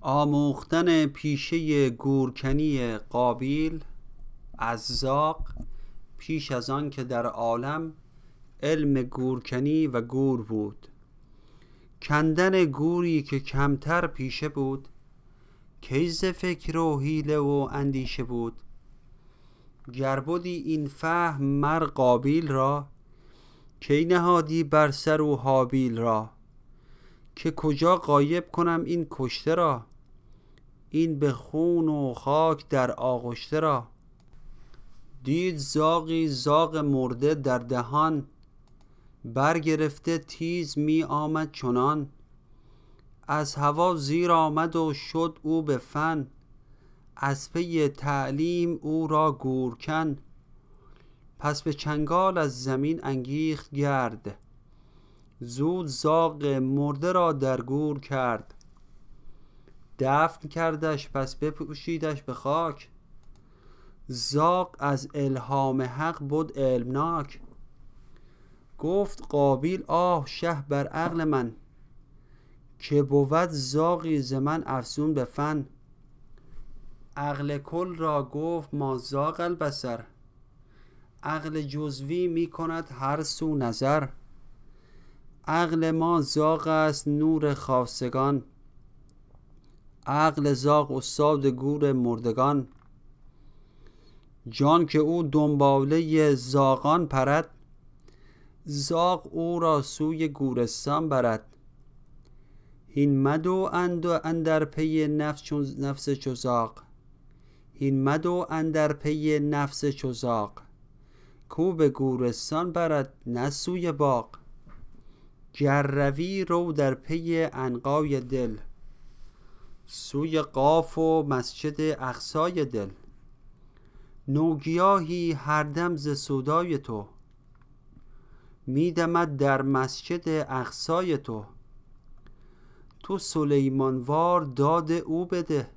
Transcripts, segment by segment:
آموختن پیشه گورکنی قابیل از زاغ پیش از آن که در عالم علم گورکنی و گور بود، کندن گوری که کمتر پیشه بود، کی ز فکر و حیله و اندیشه بود. گر بدی این فهم مر قابیل را، کی نهادی بر سر و هابیل را؟ که کجا غایب کنم این کشته را، این به خون و خاک در آغشته را؟ دید زاغی زاغ مرده در دهان، برگرفته تیز می آمد چنان، از هوا زیر آمد و شد او به فن، از پی تعلیم او را گورکن. پس به چنگال از زمین انگیخت گرد، زود زاغ مرده را در گور کرد. دفن کردش پس بپوشیدش به خاک، زاغ از الهام حق بود علمناک. گفت قابیل آه شه بر عقل من، که بود زاغی ز من افزون به فن. عقل کل را گفت ما زاغ البصر، عقل جزوی می کند هر سو نظر. عقل ما زاغ است نور خاصگان، عقل زاغ استاد گور مردگان. جان که او دنباله زاغان پرد، زاغ او را سوی گورستان برد. هین مدو اندر پی نفس چو زاغ، هین مدو اندر پی نفس چو زاغ، کو به گورستان برد نه سوی باغ. گر روی رو در پی عنقای دل، سوی قاف و مسجد اقصای دل. نوگیاهی هر دم ز سودای تو، میدمد در مسجد اقصای تو. تو سلیمان وار داد او بده،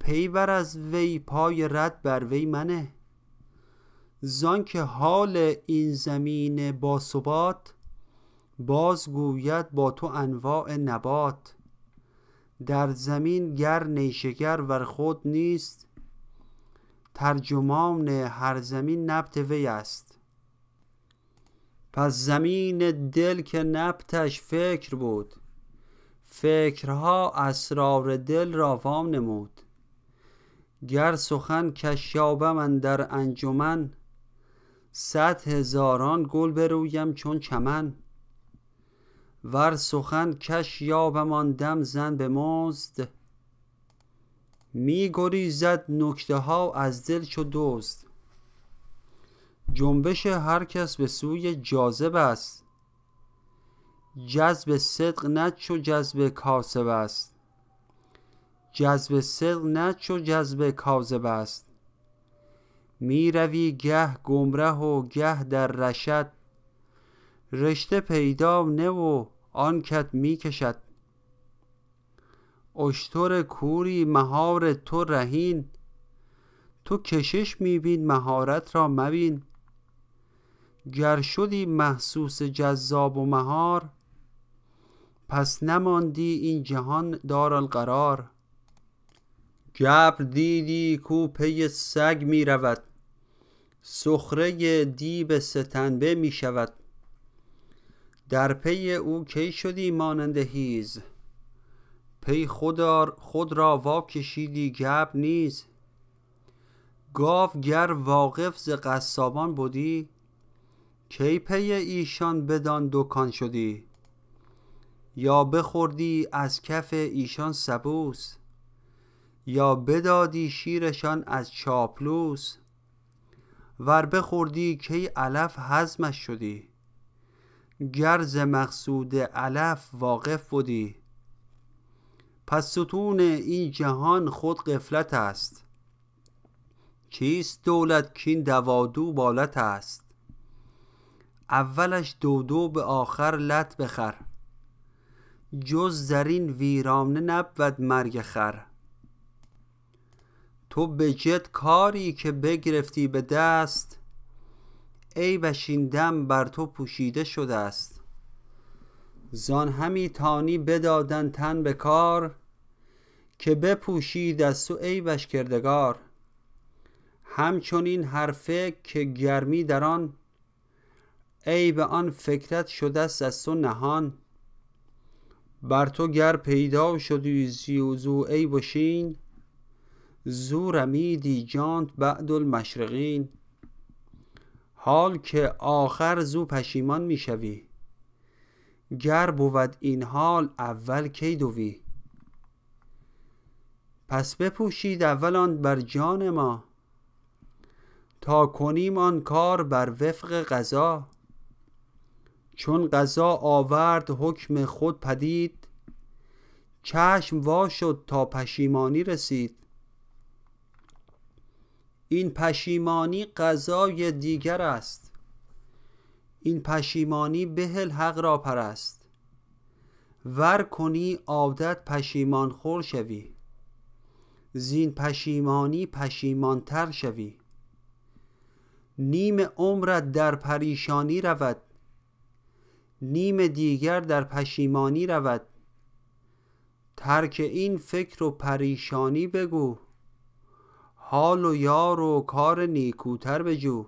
پی بر از وی پای رد بر وی منه. زان که حال این زمین با ثبات، بازگوید با تو انواع نبات. در زمین گر نیشگر ور خود نیست، ترجمان هر زمین نبت وی است. پس زمین دل که نبتش فکر بود، فکرها اسرار دل را وام نمود. گر سخن کشیابم اندر انجمن، 100 هزاران گل برویم چون چمن. ور سخن کشیابم آن دم زن به مزد، می گریزد نکته ها از دل چو دزد. جنبش هر کس به سوی جاذب است، جذب صدق نه چو جذب کاذب است. جذب صدق نه چو جذب کاذب است. می روی گه گمره و گه در رشد، رشته پیدا نه و آن کت می کشد. اشتر کوری مهار تو رهین، تو کشش می بین مهارت را مبین. گر شدی محسوس جذاب و مهار، پس نماندی این جهان دارالقرار. گبر دیدی کو پی سگ می رود، سخره دیو ستنبه می شود. در پی او کی شدی مانند هیز، پی خود را واکشیدی گبر نیز. گاو گر واقف ز قصابان بودی، کی پی ایشان بدان دکان شدی. یا بخوردی از کف ایشان سبوس، یا بدادی شیرشان از چاپلوس. ور بخوردی کی علف هضمش شدی، گر ز مقصود علف واقف بودی. پس ستون این جهان خود غفلت است، چیست دولت کین دوادو بالت است. اولش دودو به آخر لت بخر، جز زرین ویرانه نبود مرگ خر. تو به جد کاری که بگرفتی به دست، عیبش این دم بر تو پوشیده شده است. زان همی تانی بدادن تن به کار، که بپوشید از تو عیبش کردگار. همچنین هر فکر که گرمی در آن، عیب آن فکرت شدست از تو نهان. بر تو گر پیدا شدی زیوزو عیب و شین، زو رمیدی جانت بعد المشرقین. حال که آخر زو پشیمان می شوی، گر بود این حال اول کی دوی. پس بپوشید اول آن بر جان ما، تا کنیم آن کار بر وفق قضا. چون قضا آورد حکم خود پدید، چشم وا شد تا پشیمانی رسید. این پشیمانی قضای دیگر است، این پشیمانی بهل حق را پرست. ور کنی عادت پشیمان خور شوی، زین پشیمانی پشیمانتر شوی. نیم عمرت در پریشانی رود، نیم دیگر در پشیمانی رود. ترک این فکر و پریشانی بگو، حال و یار و کار نیکوتر بجو.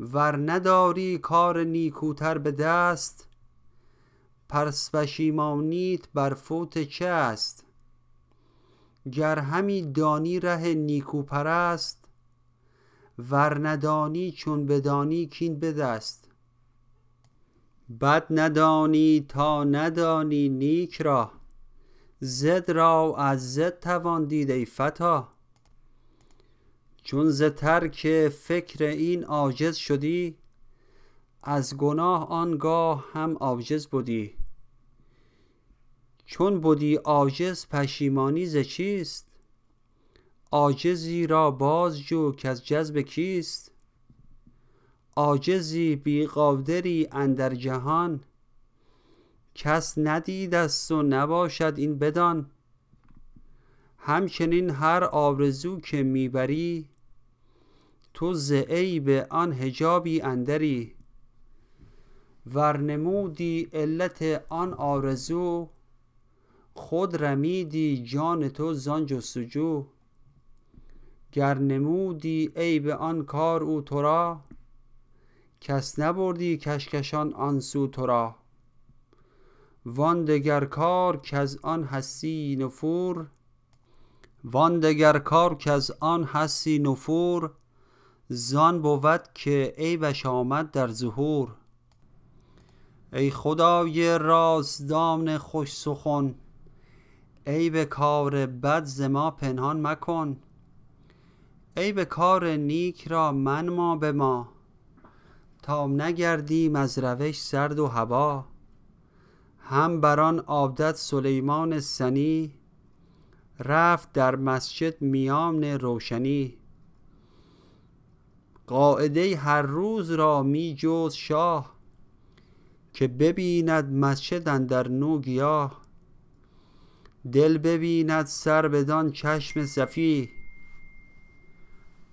ور نداری کار نیکوتر به دست، پس پشیمانیت بر فوت چه است؟ گر همی دانی ره نیکو پرست، ور ندانی چون بدانی کین به دست. بد ندانی تا ندانی نیک را، زد را از زد توان دید ای فتی. چون ز ترک فکر این عاجز شدی، از گناه آنگاه هم عاجز بودی. چون بودی عاجز پشیمانی ز چیست؟ عاجزی را باز جو که از جذب کیست؟ عاجزی بی قادری اندر جهان، کس ندید از تو نباشد این بدان. همچنین هر آرزو که میبری، تو ز عیب آن حجابی اندری. ور نمودی علت آن آرزو، خود رمیدی جان تو زان جستجو. گر نمودی عیب آن کار او تو را، کس نبردی کشکشان آن سو تو را. وان دگر کار کز آن هستی نفور، زان بود که عیبش آمد در ظهور. ای خدای رازدان خوش سخن، عیب کار بد ز ما پنهان مکن. عیب کار نیک را منما به ما، تا نگردیم از روش سرد و هوا. هم بر آن عادت سلیمان سنی، رفت در مسجد میان روشنی. قاعده هر روز را می جز شاه، که ببیند مسجد اندر نو گیاه. دل ببیند سر بدان چشم صفی،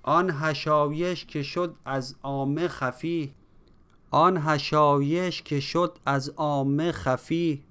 آن حشایش که شد از عامه خفی.